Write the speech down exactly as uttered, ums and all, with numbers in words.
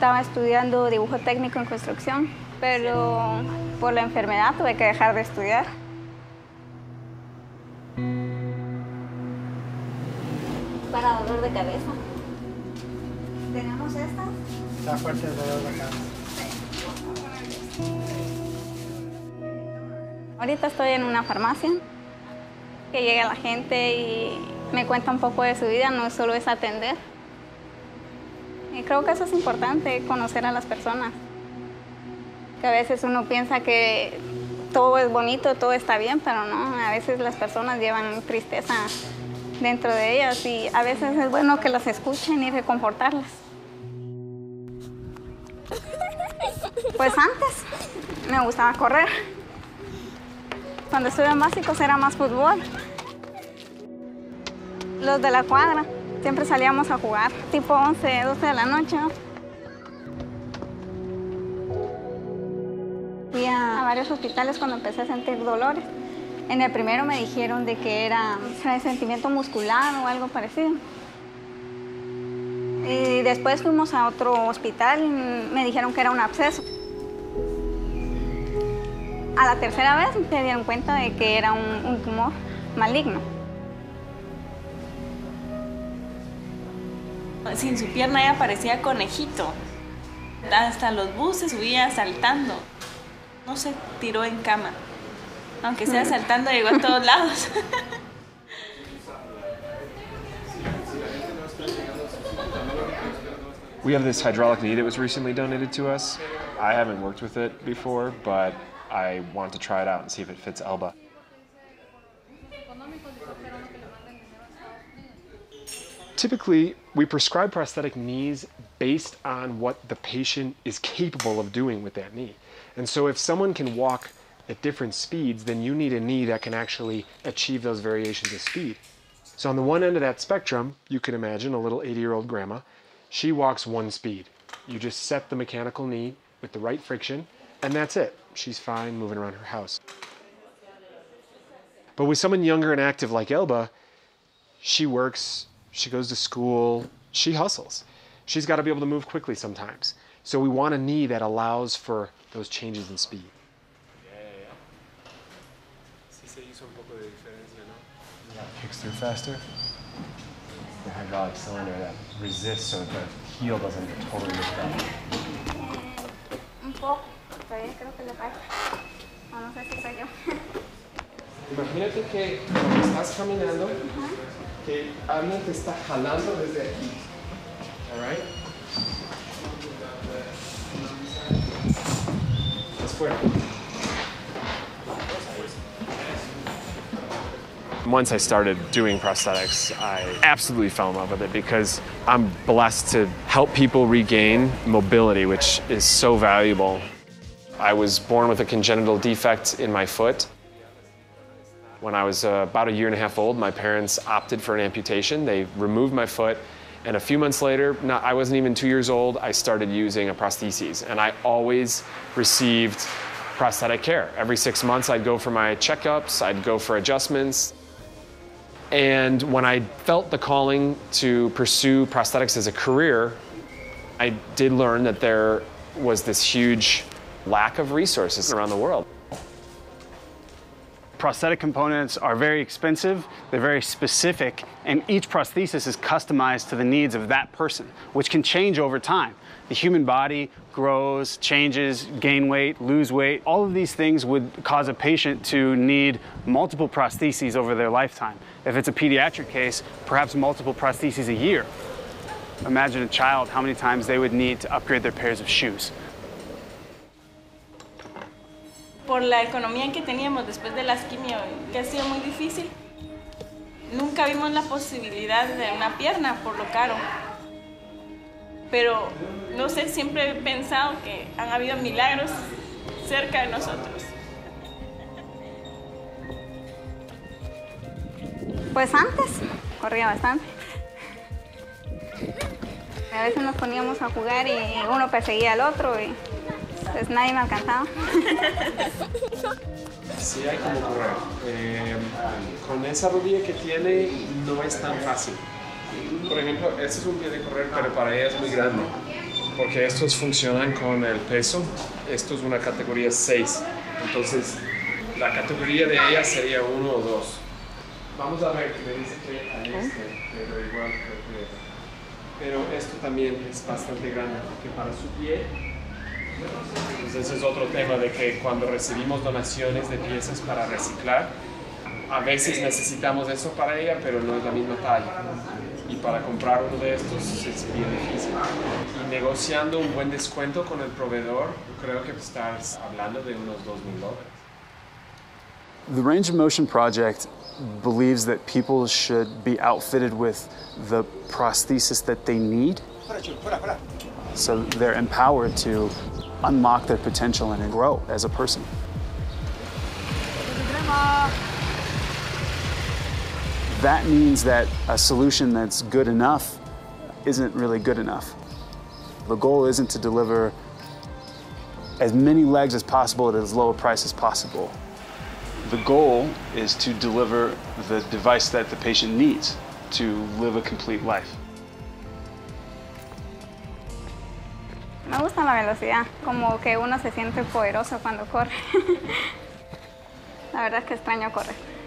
Estaba estudiando dibujo técnico en construcción, pero por la enfermedad tuve que dejar de estudiar. Para dolor de cabeza. ¿Tenemos estas? Está fuerte el dolor de cabeza. Ahorita estoy en una farmacia, que llega la gente y me cuenta un poco de su vida, no solo es atender. Y creo que eso es importante, conocer a las personas. Que a veces uno piensa que todo es bonito, todo está bien, pero no. A veces las personas llevan tristeza dentro de ellas y a veces es bueno que las escuchen y reconfortarlas. Pues antes me gustaba correr. Cuando estuve en básicos era más fútbol. Los de la cuadra. Siempre salíamos a jugar, tipo once, doce de la noche. Fui a varios hospitales cuando empecé a sentir dolores. En el primero me dijeron de que era resentimiento muscular o algo parecido. Y después fuimos a otro hospital y me dijeron que era un absceso. A la tercera vez se dieron cuenta de que era un, un tumor maligno. Sin su pierna ella parecía conejito. Hasta los buses subía saltando. No se tiró en cama. Aunque sea saltando, llegó a todos lados. We have this hydraulic knee that was recently donated to us. I haven't worked with it before, but I want to try it out and see if it fits Elba. Typically, we prescribe prosthetic knees based on what the patient is capable of doing with that knee. And so if someone can walk at different speeds, then you need a knee that can actually achieve those variations of speed. So on the one end of that spectrum, you can imagine a little eighty-year-old grandma. She walks one speed. You just set the mechanical knee with the right friction, and that's it. She's fine moving around her house. But with someone younger and active like Elba, she works, she goes to school, she hustles. She's got to be able to move quickly sometimes. So we want a knee that allows for those changes in speed. Yeah, yeah, yeah. Sí se hizo un poco de diferencia, ¿no? Yeah, it kicks through faster. The hydraulic cylinder that resists so the heel doesn't totally lift up. Un poco. Todavía creo que le falta. No, no sé si soy yo. Imagínate que cuando estás caminando, que alguien te está jalando desde aquí. All right? That's clear. Once I started doing prosthetics, I absolutely fell in love with it because I'm blessed to help people regain mobility, which is so valuable. I was born with a congenital defect in my foot. When I was uh, about a year and a half old, my parents opted for an amputation. They removed my foot, and a few months later, not, I wasn't even two years old, I started using a prosthesis, and I always received prosthetic care. Every six months, I'd go for my checkups, I'd go for adjustments. And when I felt the calling to pursue prosthetics as a career, I did learn that there was this huge lack of resources around the world. Prosthetic components are very expensive, they're very specific, and each prosthesis is customized to the needs of that person, which can change over time. The human body grows, changes, gain weight, lose weight. All of these things would cause a patient to need multiple prostheses over their lifetime. If it's a pediatric case, perhaps multiple prostheses a year. Imagine a child, how many times they would need to upgrade their pairs of shoes. Por la economía en que teníamos después de las quimio, que ha sido muy difícil. Nunca vimos la posibilidad de una pierna por lo caro. Pero, no sé, siempre he pensado que han habido milagros cerca de nosotros. Pues antes, corría bastante. A veces nos poníamos a jugar y uno perseguía al otro y... Pues nadie me ha alcanzado. Sí hay como correr. Eh, con esa rodilla que tiene no es tan fácil. Por ejemplo, este es un pie de correr, pero para ella es muy grande. porque estos funcionan con el peso. Esto es una categoría seis, entonces la categoría de ella sería uno o dos. Vamos a ver, que me dice que a este le doy igual que el, pero esto también es bastante grande, porque para su pie, pues ese es otro tema de que cuando recibimos donaciones de piezas para reciclar, a veces necesitamos eso para ella, pero no es la misma talla. Y para comprar uno de estos es bien difícil. Y negociando un buen descuento con el proveedor, creo que estás hablando de unos dos mil dólares. The Range of Motion Project believes that people should be outfitted with the prosthesis that they need, so they're empowered to unlock their potential and grow as a person. That means that a solution that's good enough isn't really good enough. The goal isn't to deliver as many legs as possible at as low a price as possible. The goal is to deliver the device that the patient needs to live a complete life. Me gusta la velocidad, como que uno se siente poderoso cuando corre. La verdad es que extraño correr.